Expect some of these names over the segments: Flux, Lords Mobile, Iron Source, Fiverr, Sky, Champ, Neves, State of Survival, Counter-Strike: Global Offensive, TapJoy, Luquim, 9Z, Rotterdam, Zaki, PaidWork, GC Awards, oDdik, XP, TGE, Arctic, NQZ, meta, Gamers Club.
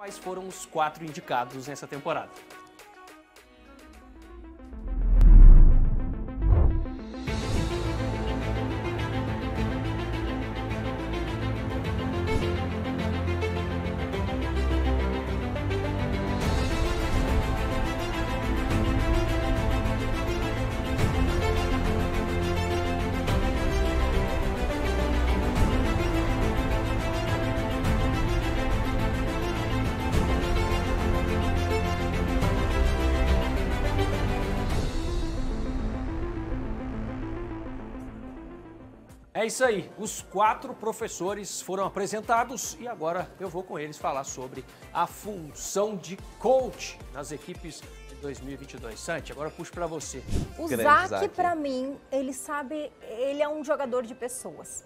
Quais foram os 4 indicados nessa temporada? É isso aí, os 4 professores foram apresentados e agora eu vou com eles falar sobre a função de coach nas equipes de 2022. Santi, agora eu puxo para você. O Zaki, para mim, ele é um jogador de pessoas.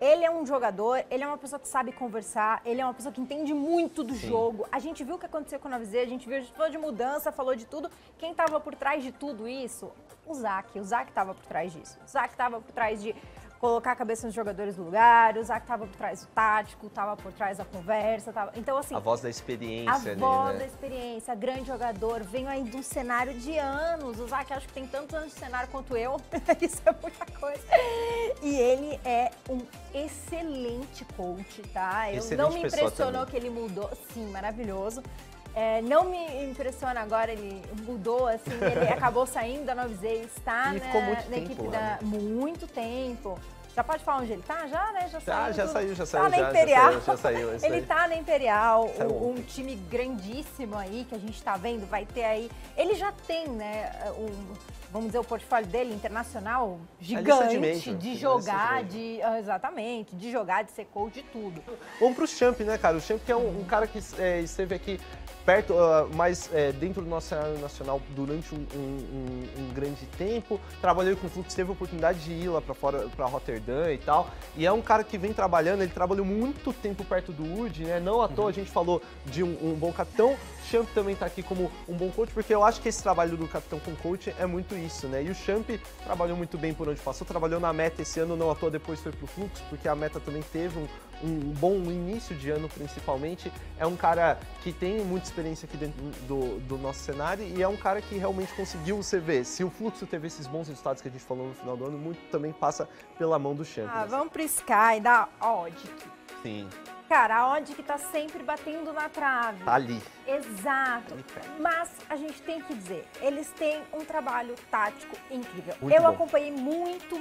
Ele é um jogador, ele é uma pessoa que sabe conversar, ele é uma pessoa que entende muito do jogo. A gente viu o que aconteceu com o 9Z, a gente viu de mudança, falou de tudo. Quem estava por trás de tudo isso? O Zaki estava por trás disso. O Zaki estava por trás de colocar a cabeça nos jogadores do lugar, o Zaki tava por trás do tático, tava por trás da conversa, tava... Então, assim... A voz da experiência ali, né? Grande jogador, venho aí de um cenário de anos, o Zaki acho que tem tantos anos de cenário quanto eu, isso é muita coisa. E ele é um excelente coach, tá? Não me impressionou que ele mudou, sim, maravilhoso. É, não me impressiona agora, ele mudou, assim, ele acabou saindo da 9Z, está na equipe da... Muito tempo. Já pode falar onde ele tá? Já, né? Já saiu. Ele tá na Imperial, um time grandíssimo aí, que a gente tá vendo, vai ter aí... Ele já tem, né, vamos dizer, o portfólio dele internacional gigante, de jogar, exatamente, de jogar, de ser coach, de tudo. Vamos pro Champ, né, cara? O Champ que é um cara que esteve aqui perto, mas dentro do nosso cenário nacional durante um grande tempo. Trabalhei com o Flux, teve a oportunidade de ir lá pra fora, pra Rotterdam e tal. E é um cara que vem trabalhando, ele trabalhou muito tempo perto do UD, né? Não à toa a gente falou de um bom capitão. Champ também tá aqui como um bom coach, porque eu acho que esse trabalho do capitão com coach é muito isso, né? E o Champ trabalhou muito bem por onde passou, trabalhou na meta esse ano, não à toa depois foi pro Flux, porque a meta também teve um bom início de ano, principalmente. É um cara que tem muita experiência aqui dentro do nosso cenário e é um cara que realmente conseguiu, você vê, se o Fluxo teve esses bons resultados que a gente falou no final do ano, muito também passa pela mão do Champ. Ah, vamos pro Sky, da oDdik. Sim. Cara, a oDdik tá sempre batendo na trave. Tá ali. Exato. Mas a gente tem que dizer, eles têm um trabalho tático incrível. Eu acompanhei muito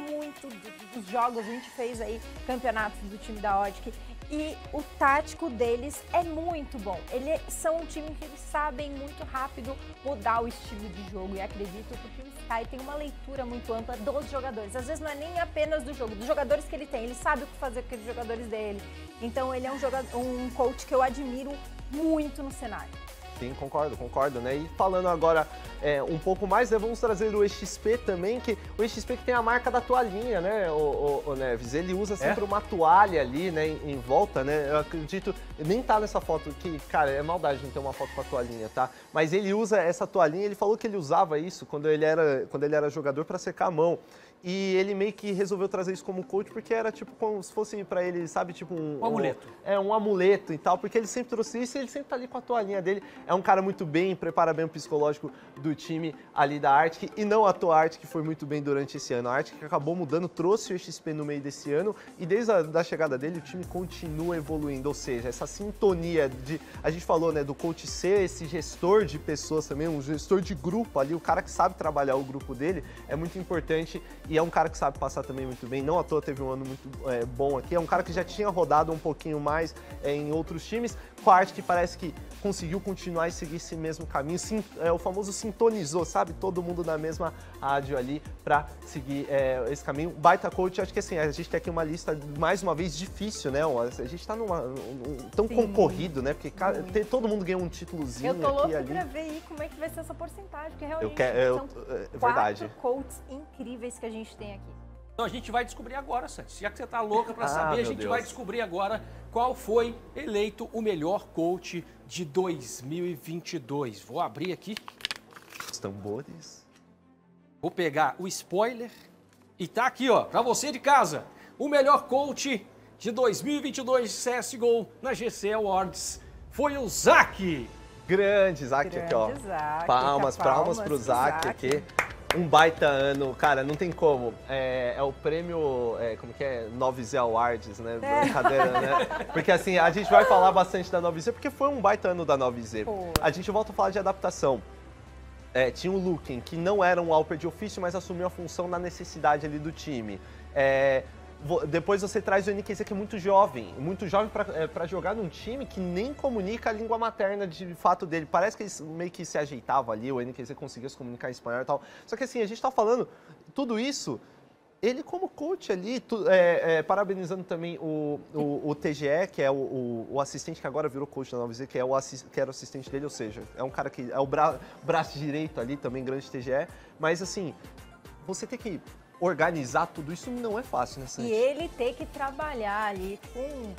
dos jogos, a gente fez aí campeonatos do time da oDdik e o tático deles é muito bom. Eles são um time que eles sabem muito rápido mudar o estilo de jogo e acredito que o Sky tem uma leitura muito ampla dos jogadores. Às vezes não é nem apenas do jogo, dos jogadores que ele tem, ele sabe o que fazer com aqueles jogadores dele. Então ele é um coach que eu admiro muito no cenário. Sim, concordo, né? E falando agora um pouco mais, né, vamos trazer o XP também, que o XP que tem a marca da toalhinha, né, o Neves? Ele usa sempre uma toalha ali, né, em volta, né? Eu acredito, nem tá nessa foto que, cara, é maldade não ter uma foto com a toalhinha, tá? Mas ele usa essa toalhinha, ele falou que ele usava isso quando ele era jogador para secar a mão. E ele meio que resolveu trazer isso como coach, porque era tipo como se fosse pra ele, sabe, tipo um amuleto. Um amuleto e tal, porque ele sempre trouxe isso e ele sempre tá ali com a toalhinha dele. É um cara muito bem, prepara bem o psicológico do time ali da Arctic. E não à toa a Arctic foi muito bem durante esse ano. A Arctic acabou mudando, trouxe o XP no meio desse ano e desde a chegada dele o time continua evoluindo. Ou seja, essa sintonia de... A gente falou, né, do coach ser esse gestor de pessoas também, um gestor de grupo ali, o cara que sabe trabalhar o grupo dele, é muito importante. E é um cara que sabe passar também muito bem, não à toa teve um ano muito bom aqui. É um cara que já tinha rodado um pouquinho mais em outros times, com a Arctic que parece que conseguiu continuar e seguir esse mesmo caminho. O famoso sintonizou, sabe? Todo mundo na mesma rádio ali pra seguir esse caminho. Baita coach, acho que assim, a gente tem aqui uma lista, mais uma vez, difícil, né? A gente tá tão Sim. concorrido, né? Porque todo mundo ganhou um títulozinho aqui e ali. Eu tô louco pra ver aí como é que vai ser essa porcentagem, porque realmente são 4 coaches incríveis que a gente tem aqui. Então a gente vai descobrir agora, Santos. Já que você tá louca para saber, a gente vai descobrir agora qual foi eleito o melhor coach de 2022. Vou abrir aqui os tambores. Vou pegar o spoiler e tá aqui, ó, para você de casa. O melhor coach de 2022 CSGO na GC Awards foi o Zaki. Grande Zaki aqui, ó. Zaki, palmas pro Zaki aqui. Um baita ano, cara, não tem como. É o prêmio, como que é? 9Z Awards, né? Brincadeira, né? Porque assim, a gente vai falar bastante da 9Z, porque foi um baita ano da 9Z. Pô. A gente volta a falar de adaptação. Tinha o Luquim, que não era um alper de ofício, mas assumiu a função na necessidade ali do time. Depois você traz o NQZ, que é muito jovem para jogar num time que nem comunica a língua materna de fato dele. Parece que ele meio que se ajeitava ali, o NQZ conseguia se comunicar em espanhol e tal. Só que assim, a gente tá falando tudo isso, ele como coach ali, parabenizando também o TGE, que é o assistente que agora virou coach da 9Z, que era o assistente dele, ou seja, é um cara que é o braço direito ali também, grande TGE. Mas assim, você tem que organizar tudo isso não é fácil, né, Sandy? E ele tem que trabalhar ali com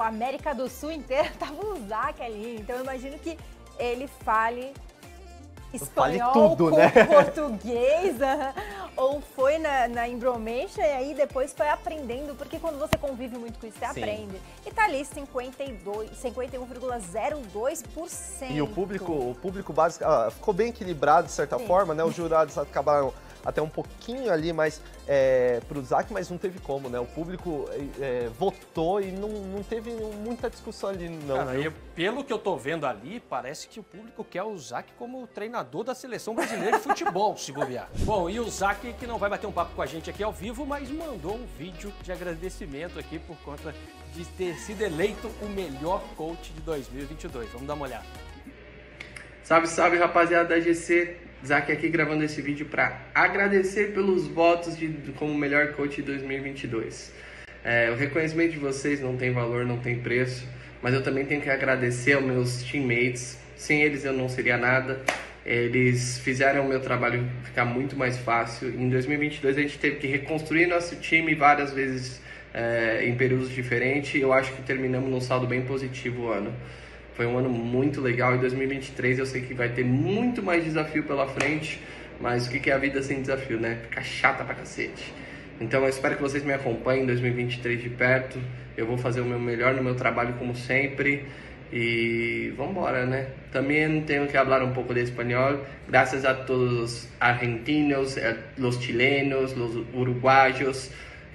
a América do Sul inteira, tava o Zaki ali, então eu imagino que ele fale espanhol, fale tudo, né? Português, ou foi na Embromation e aí depois foi aprendendo, porque quando você convive muito com isso, você aprende. E tá ali 51,02%. E o público básico ficou bem equilibrado, de certa forma, né? Os jurados acabaram até um pouquinho ali mais pro Zaki, mas não teve como, né? O público votou e não teve muita discussão ali, não. Cara, pelo que eu tô vendo ali, parece que o público quer o Zaki como treinador da seleção brasileira de futebol, se bobear. Bom, e o Zaki, que não vai bater um papo com a gente aqui ao vivo, mas mandou um vídeo de agradecimento aqui por conta de ter sido eleito o melhor coach de 2022. Vamos dar uma olhada. Salve, salve, rapaziada da GC. Zaki aqui gravando esse vídeo para agradecer pelos votos como melhor coach de 2022. O reconhecimento de vocês não tem valor, não tem preço, mas eu também tenho que agradecer aos meus teammates. Sem eles eu não seria nada. Eles fizeram o meu trabalho ficar muito mais fácil. Em 2022 a gente teve que reconstruir nosso time várias vezes em períodos diferentes. Eu acho que terminamos num saldo bem positivo o ano. Foi um ano muito legal e 2023 eu sei que vai ter muito mais desafio pela frente, mas o que é a vida sem desafio, né? Fica chata pra cacete. Então eu espero que vocês me acompanhem em 2023 de perto, eu vou fazer o meu melhor no meu trabalho como sempre e vambora, né? Também tenho que falar um pouco de espanhol, graças a todos os argentinos, os chilenos, os uruguaios,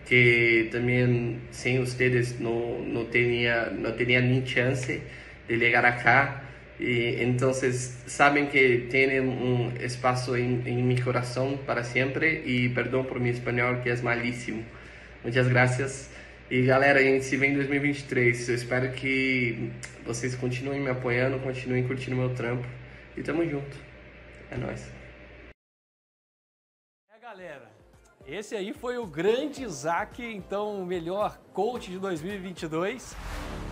que também sem vocês não teria nem chance de chegar acá, e então vocês sabem que tem um espaço em meu coração para sempre, e perdão por meu espanhol que é malíssimo. Muitas graças, e galera, a gente se vê em 2023, eu espero que vocês continuem me apoiando, continuem curtindo meu trampo, e tamo junto, é nóis. Galera, esse aí foi o grande Zaki, então o melhor coach de 2022.